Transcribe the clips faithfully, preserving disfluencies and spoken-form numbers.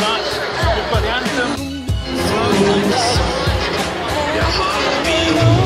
starts we've got the anthem. Your heartbeat.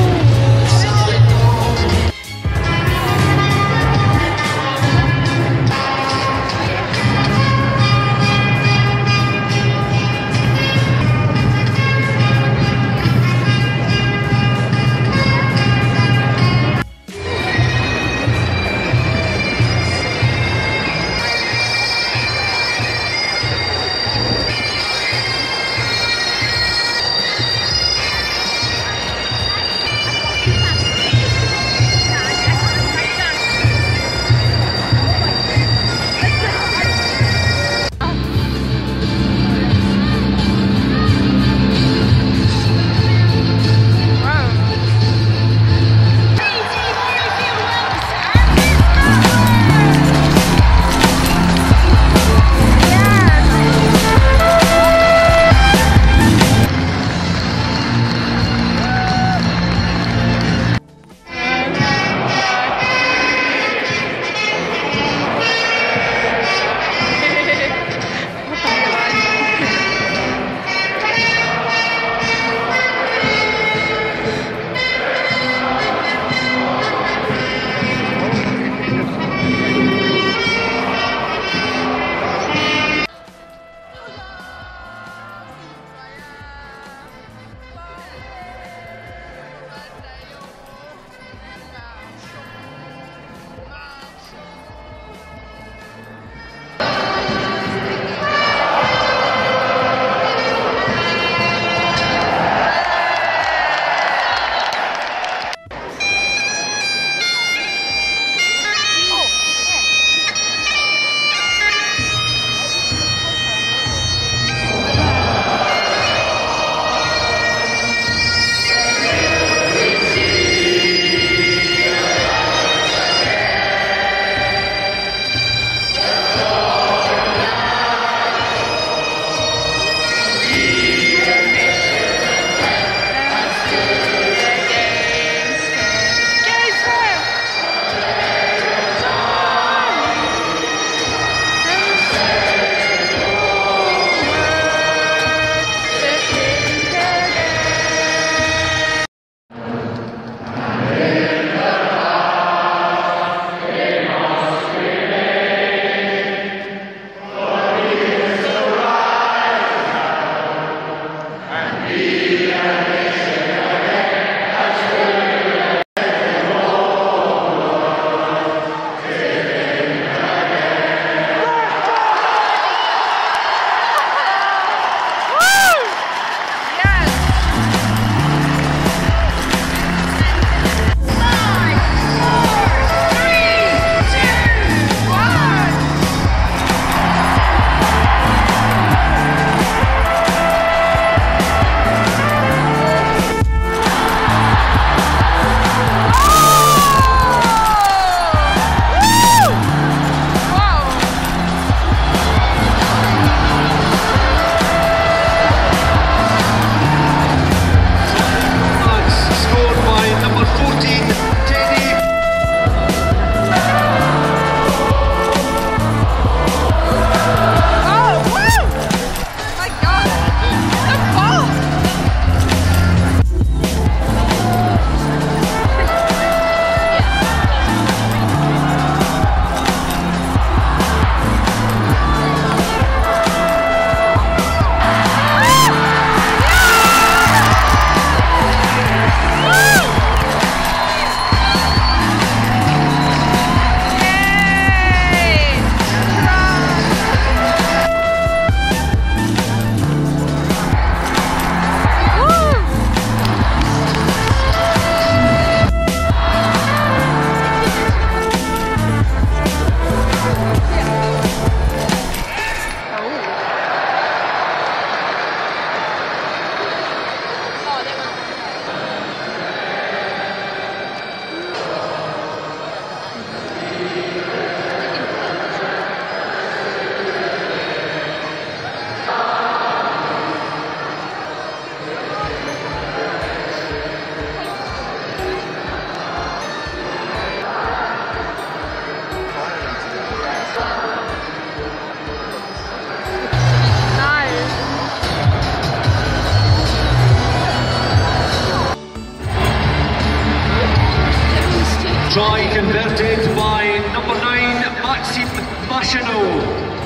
Try converted by number nine, Maxime Machenaud.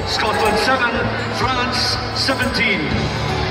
Scotland seven, France seventeen.